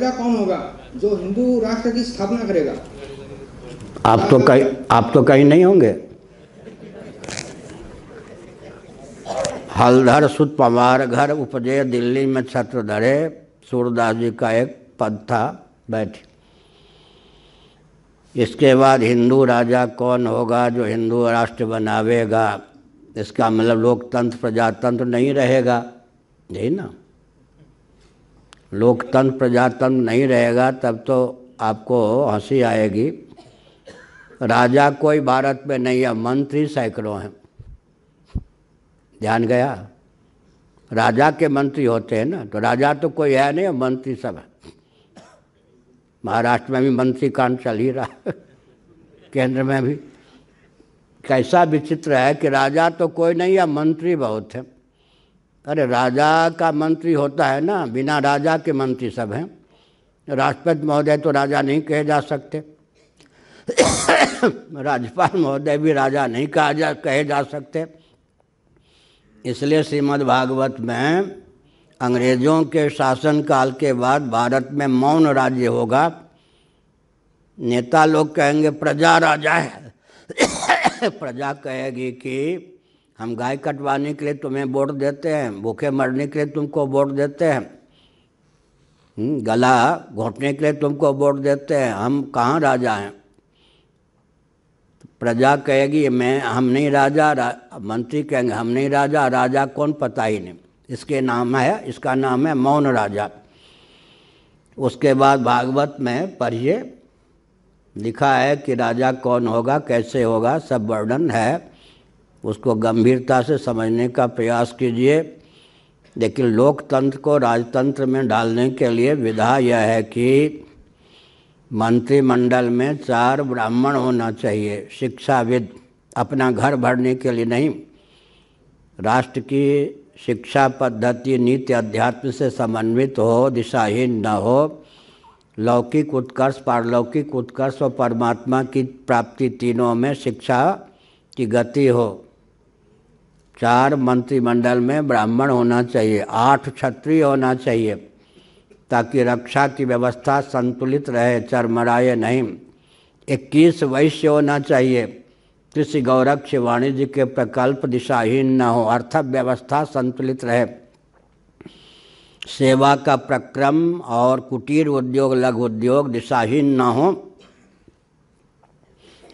राजा कौन होगा जो हिंदू राष्ट्र की स्थापना करेगा? आप तो कहीं नहीं होंगे। हलधर सुत पवार घर उपजे दिल्ली में छत्र धरे, सूरदास जी का एक पद था बैठ। इसके बाद हिंदू राजा कौन होगा जो हिंदू राष्ट्र बनावेगा, इसका मतलब लोकतंत्र प्रजातंत्र नहीं रहेगा, यही ना। लोकतंत्र प्रजातंत्र नहीं रहेगा तब तो आपको हंसी आएगी। राजा कोई भारत में नहीं है, मंत्री सैकड़ों हैं, ध्यान गया। राजा के मंत्री होते हैं ना, तो राजा तो कोई है नहीं, मंत्री सब है। महाराष्ट्र में भी मंत्री कांड चल ही रहा है, केंद्र में भी। कैसा विचित्र है कि राजा तो कोई नहीं है, मंत्री बहुत हैं। अरे राजा का मंत्री होता है ना, बिना राजा के मंत्री सब हैं। राष्ट्रपति महोदय तो राजा नहीं कहे जा सकते, राज्यपाल महोदय भी राजा नहीं कहे जा सकते। इसलिए श्रीमद् भागवत में अंग्रेजों के शासनकाल के बाद भारत में मौन राज्य होगा। नेता लोग कहेंगे प्रजा राजा है, प्रजा कहेगी कि हम गाय कटवाने के लिए तुम्हें वोट देते हैं, भूखे मरने के लिए तुमको वोट देते हैं, गला घोटने के लिए तुमको वोट देते हैं, हम कहाँ राजा हैं। प्रजा कहेगी हम नहीं राजा, मंत्री कहेंगे हम नहीं राजा, राजा कौन पता ही नहीं। इसका नाम है मौन राजा। उसके बाद भागवत में पढ़िए, लिखा है कि राजा कौन होगा, कैसे होगा, सब वर्णन है। उसको गंभीरता से समझने का प्रयास कीजिए। लेकिन लोकतंत्र को राजतंत्र में डालने के लिए विधा यह है कि मंत्रिमंडल में 4 ब्राह्मण होना चाहिए, शिक्षाविद, अपना घर भरने के लिए नहीं। राष्ट्र की शिक्षा पद्धति नीति अध्यात्म से समन्वित हो, दिशाहीन न हो, लौकिक उत्कर्ष पारलौकिक उत्कर्ष और परमात्मा की प्राप्ति तीनों में शिक्षा की गति हो। 4 मंत्रिमंडल में ब्राह्मण होना चाहिए, 8 क्षत्रिय होना चाहिए, ताकि रक्षा की व्यवस्था संतुलित रहे, चरमराए नहीं। 21 वैश्य होना चाहिए, कृषि गौरक्ष वाणिज्य के प्रकल्प दिशाहीन न हो, अर्थव्यवस्था संतुलित रहे। सेवा का प्रक्रम और कुटीर उद्योग लघु उद्योग दिशाहीन न हो,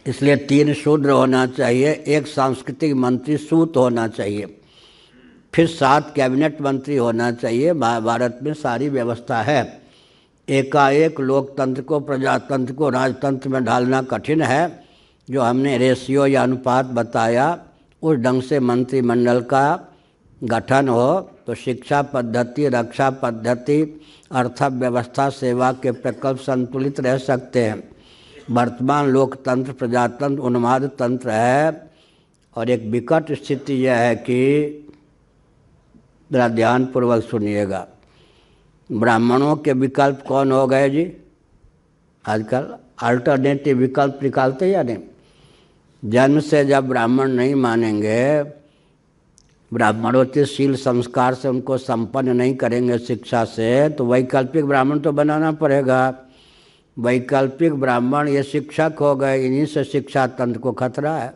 इसलिए 3 शूद्र होना चाहिए। 1 सांस्कृतिक मंत्री सूत होना चाहिए, फिर 7 कैबिनेट मंत्री होना चाहिए। भारत में सारी व्यवस्था है। एकाएक लोकतंत्र को प्रजातंत्र को राजतंत्र में ढालना कठिन है। जो हमने रेशियो या अनुपात बताया, उस ढंग से मंत्रिमंडल का गठन हो तो शिक्षा पद्धति रक्षा पद्धति अर्थव्यवस्था सेवा के प्रकल्प संतुलित रह सकते हैं। वर्तमान लोकतंत्र प्रजातंत्र उन्माद तंत्र है, और एक विकट स्थिति यह है कि ध्यानपूर्वक सुनिएगा, ब्राह्मणों के विकल्प कौन हो गए जी? आजकल अल्टरनेटिव विकल्प निकालते या नहीं? जन्म से जब ब्राह्मण नहीं मानेंगे, ब्राह्मणोचितशील संस्कार से उनको संपन्न नहीं करेंगे शिक्षा से, तो वैकल्पिक ब्राह्मण तो बनाना पड़ेगा। वैकल्पिक ब्राह्मण ये शिक्षक हो गए, इन्हीं से शिक्षा तंत्र को खतरा है।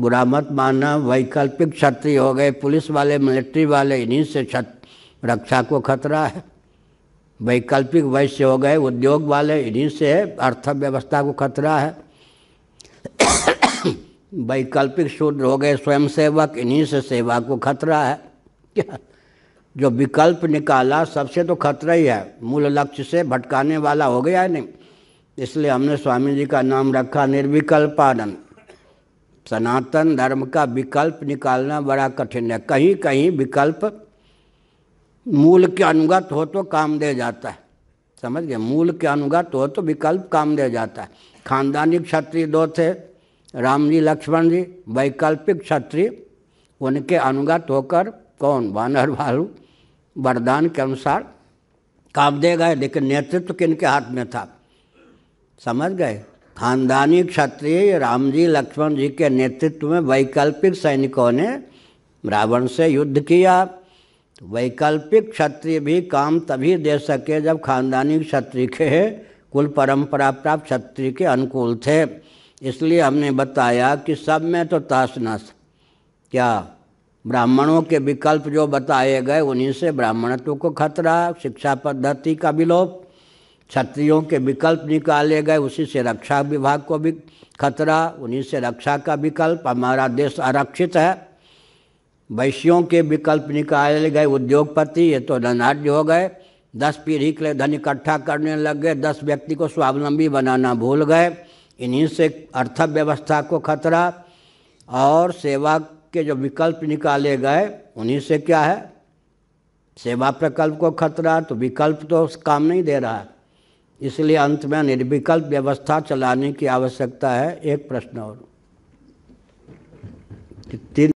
बुरा मत मानना, वैकल्पिक क्षत्रिय हो गए, पुलिस वाले मिलिट्री वाले, इन्हीं से रक्षा को खतरा है। वैकल्पिक वैश्य हो गए, उद्योग वाले, इन्हीं से अर्थव्यवस्था को खतरा है। वैकल्पिक शूद्र हो गए, स्वयंसेवक, इन्हीं से सेवा को खतरा है। क्या जो विकल्प निकाला सबसे तो खतरा ही है, मूल लक्ष्य से भटकाने वाला हो गया है नहीं। इसलिए हमने स्वामी जी का नाम रखा निर्विकल्पानंद। सनातन धर्म का विकल्प निकालना बड़ा कठिन है। कहीं कहीं विकल्प मूल के अनुगत हो तो काम दे जाता है, समझ गए, मूल के अनुगत हो तो विकल्प काम दे जाता है। खानदानी क्षत्रिय 2 थे, राम जी लक्ष्मण जी, वैकल्पिक क्षत्रिय, उनके अनुगत होकर कौन वानर भालू वरदान के अनुसार काम दे गए, लेकिन नेतृत्व किनके हाथ में था, समझ गए। खानदानी क्षत्रिय राम जी लक्ष्मण जी के नेतृत्व में वैकल्पिक सैनिकों ने रावण से युद्ध किया, तो वैकल्पिक क्षत्रिय भी काम तभी दे सके जब खानदानी क्षत्रिय के कुल परंपरा प्राप्त क्षत्रिय के अनुकूल थे। इसलिए हमने बताया कि सब में तो ताश नस, क्या ब्राह्मणों के विकल्प जो बताए गए उन्हीं से ब्राह्मणत्व को खतरा, शिक्षा पद्धति का विलोप, क्षत्रियों के विकल्प निकाले गए उसी से रक्षा विभाग को भी खतरा, उन्हीं से रक्षा का विकल्प, हमारा देश आरक्षित है। वैश्यों के विकल्प निकाले गए, उद्योगपति ये तो धनाढ़ हो गए, 10 पीढ़ी के लिए धन इकट्ठा करने लग गए, 10 व्यक्ति को स्वावलंबी बनाना भूल गए, इन्हीं से अर्थव्यवस्था को खतरा। और सेवा के जो विकल्प निकाले गए उन्हीं से क्या है, सेवा प्रकल्प को खतरा। तो विकल्प तो काम नहीं दे रहा है, इसलिए अंत में निर्विकल्प व्यवस्था चलाने की आवश्यकता है। एक प्रश्न और